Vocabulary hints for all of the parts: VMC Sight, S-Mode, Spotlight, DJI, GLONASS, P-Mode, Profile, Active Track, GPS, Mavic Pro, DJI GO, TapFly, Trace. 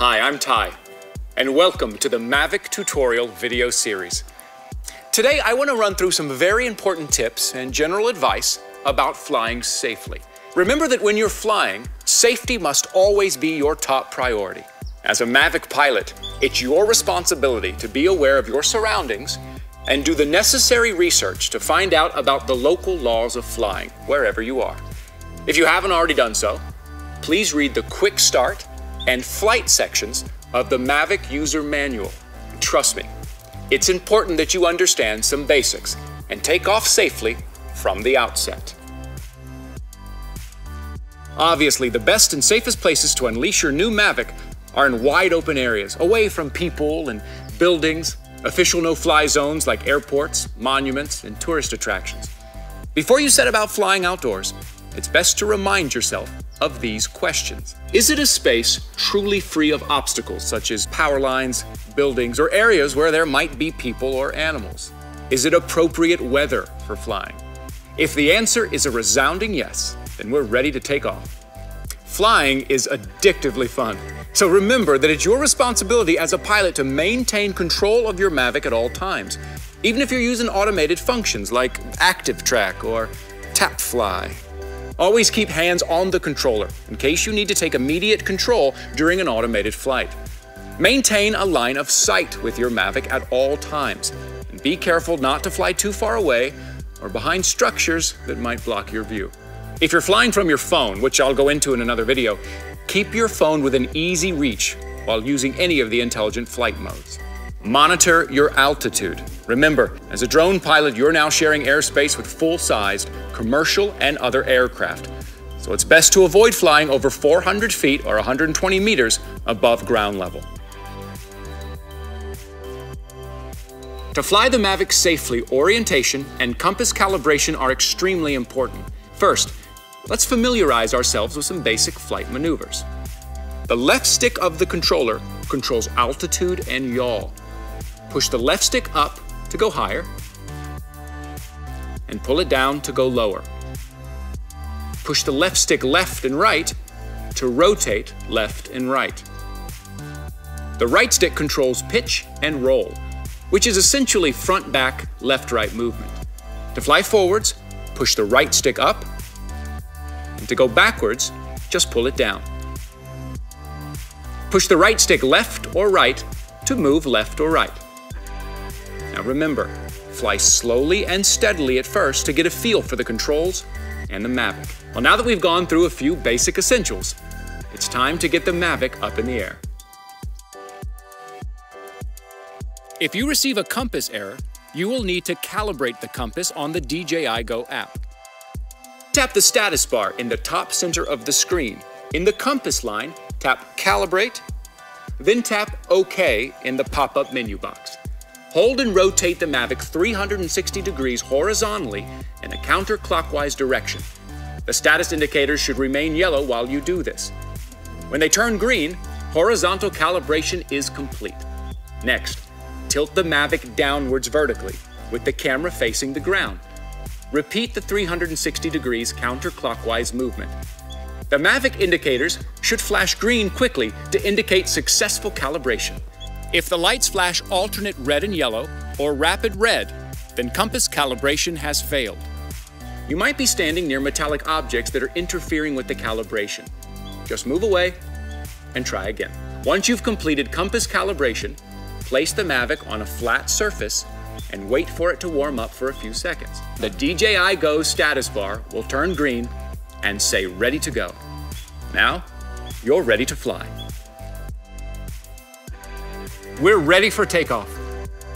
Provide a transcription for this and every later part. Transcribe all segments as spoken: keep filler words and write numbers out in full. Hi, I'm Ty, and welcome to the Mavic tutorial video series. Today I want to run through some very important tips and general advice about flying safely. Remember that when you're flying, safety must always be your top priority. As a Mavic pilot, it's your responsibility to be aware of your surroundings and do the necessary research to find out about the local laws of flying, wherever you are. If you haven't already done so, please read the Quick Start and Flight sections of the Mavic User Manual. Trust me, it's important that you understand some basics and take off safely from the outset. Obviously, the best and safest places to unleash your new Mavic are in wide open areas, away from people and buildings, official no-fly zones like airports, monuments, and tourist attractions. Before you set about flying outdoors, it's best to remind yourself of these questions. Is it a space truly free of obstacles, such as power lines, buildings, or areas where there might be people or animals? Is it appropriate weather for flying? If the answer is a resounding yes, then we're ready to take off. Flying is addictively fun. So remember that it's your responsibility as a pilot to maintain control of your Mavic at all times, even if you're using automated functions like Active Track or TapFly. Always keep hands on the controller in case you need to take immediate control during an automated flight. Maintain a line of sight with your Mavic at all times, and be careful not to fly too far away or behind structures that might block your view. If you're flying from your phone, which I'll go into in another video, keep your phone within easy reach while using any of the intelligent flight modes. Monitor your altitude. Remember, as a drone pilot, you're now sharing airspace with full-sized commercial and other aircraft. So it's best to avoid flying over four hundred feet or one hundred twenty meters above ground level. To fly the Mavic safely, orientation and compass calibration are extremely important. First, let's familiarize ourselves with some basic flight maneuvers. The left stick of the controller controls altitude and yaw. Push the left stick up to go higher and pull it down to go lower. Push the left stick left and right to rotate left and right. The right stick controls pitch and roll, which is essentially front-back, left-right movement. To fly forwards, push the right stick up, and to go backwards, just pull it down. Push the right stick left or right to move left or right. Now remember, fly slowly and steadily at first to get a feel for the controls and the Mavic. Well, now that we've gone through a few basic essentials, it's time to get the Mavic up in the air. If you receive a compass error, you will need to calibrate the compass on the D J I GO app. Tap the status bar in the top center of the screen. In the compass line, tap Calibrate, then tap OK in the pop-up menu box. Hold and rotate the Mavic three hundred sixty degrees horizontally in a counterclockwise direction. The status indicators should remain yellow while you do this. When they turn green, horizontal calibration is complete. Next, tilt the Mavic downwards vertically with the camera facing the ground. Repeat the three hundred sixty degrees counterclockwise movement. The Mavic indicators should flash green quickly to indicate successful calibration. If the lights flash alternate red and yellow or rapid red, then compass calibration has failed. You might be standing near metallic objects that are interfering with the calibration. Just move away and try again. Once you've completed compass calibration, place the Mavic on a flat surface and wait for it to warm up for a few seconds. The D J I GO status bar will turn green and say ready to go. Now, you're ready to fly. We're ready for takeoff.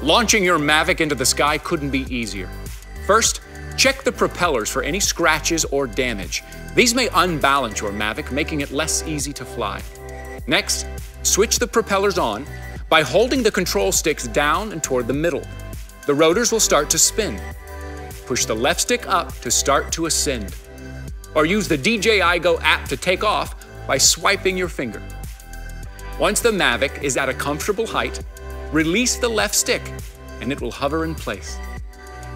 Launching your Mavic into the sky couldn't be easier. First, check the propellers for any scratches or damage. These may unbalance your Mavic, making it less easy to fly. Next, switch the propellers on by holding the control sticks down and toward the middle. The rotors will start to spin. Push the left stick up to start to ascend. Or use the D J I GO app to take off by swiping your finger. Once the Mavic is at a comfortable height, release the left stick and it will hover in place.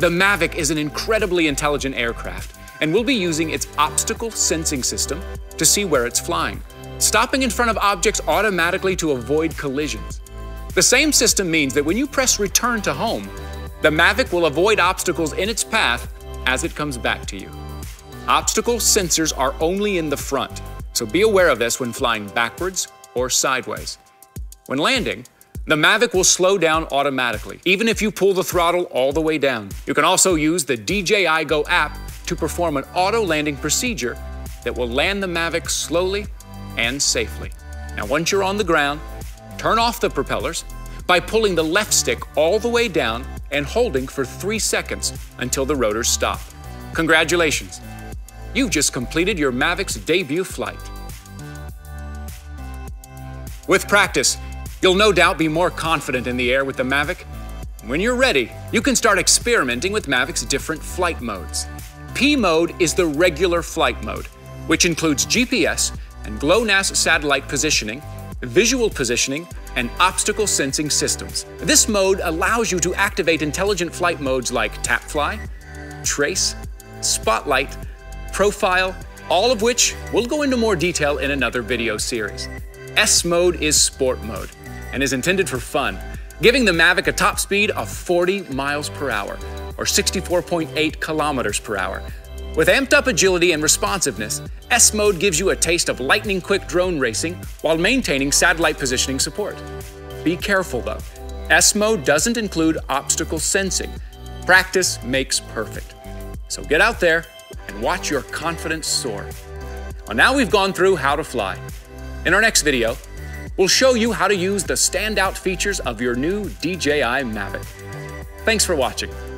The Mavic is an incredibly intelligent aircraft, and we'll be using its obstacle sensing system to see where it's flying. stopping in front of objects automatically to avoid collisions. The same system means that when you press return to home, the Mavic will avoid obstacles in its path as it comes back to you. Obstacle sensors are only in the front, so be aware of this when flying backwards or sideways. When landing, the Mavic will slow down automatically, even if you pull the throttle all the way down. You can also use the D J I GO app to perform an auto landing procedure that will land the Mavic slowly and safely. Now, once you're on the ground, turn off the propellers by pulling the left stick all the way down and holding for three seconds until the rotors stop. Congratulations! You've just completed your Mavic's debut flight. With practice, you'll no doubt be more confident in the air with the Mavic. When you're ready, you can start experimenting with Mavic's different flight modes. P-Mode is the regular flight mode, which includes G P S and GLONASS satellite positioning, visual positioning, and obstacle sensing systems. This mode allows you to activate intelligent flight modes like TapFly, Trace, Spotlight, Profile, all of which we'll go into more detail in another video series. S-Mode is sport mode and is intended for fun, giving the Mavic a top speed of forty miles per hour or sixty-four point eight kilometers per hour. With amped up agility and responsiveness, S-Mode gives you a taste of lightning quick drone racing while maintaining satellite positioning support. Be careful though, S-Mode doesn't include obstacle sensing. Practice makes perfect. So get out there and watch your confidence soar. Well, now we've gone through how to fly. In our next video, we'll show you how to use the standout features of your new D J I Mavic. Thanks for watching.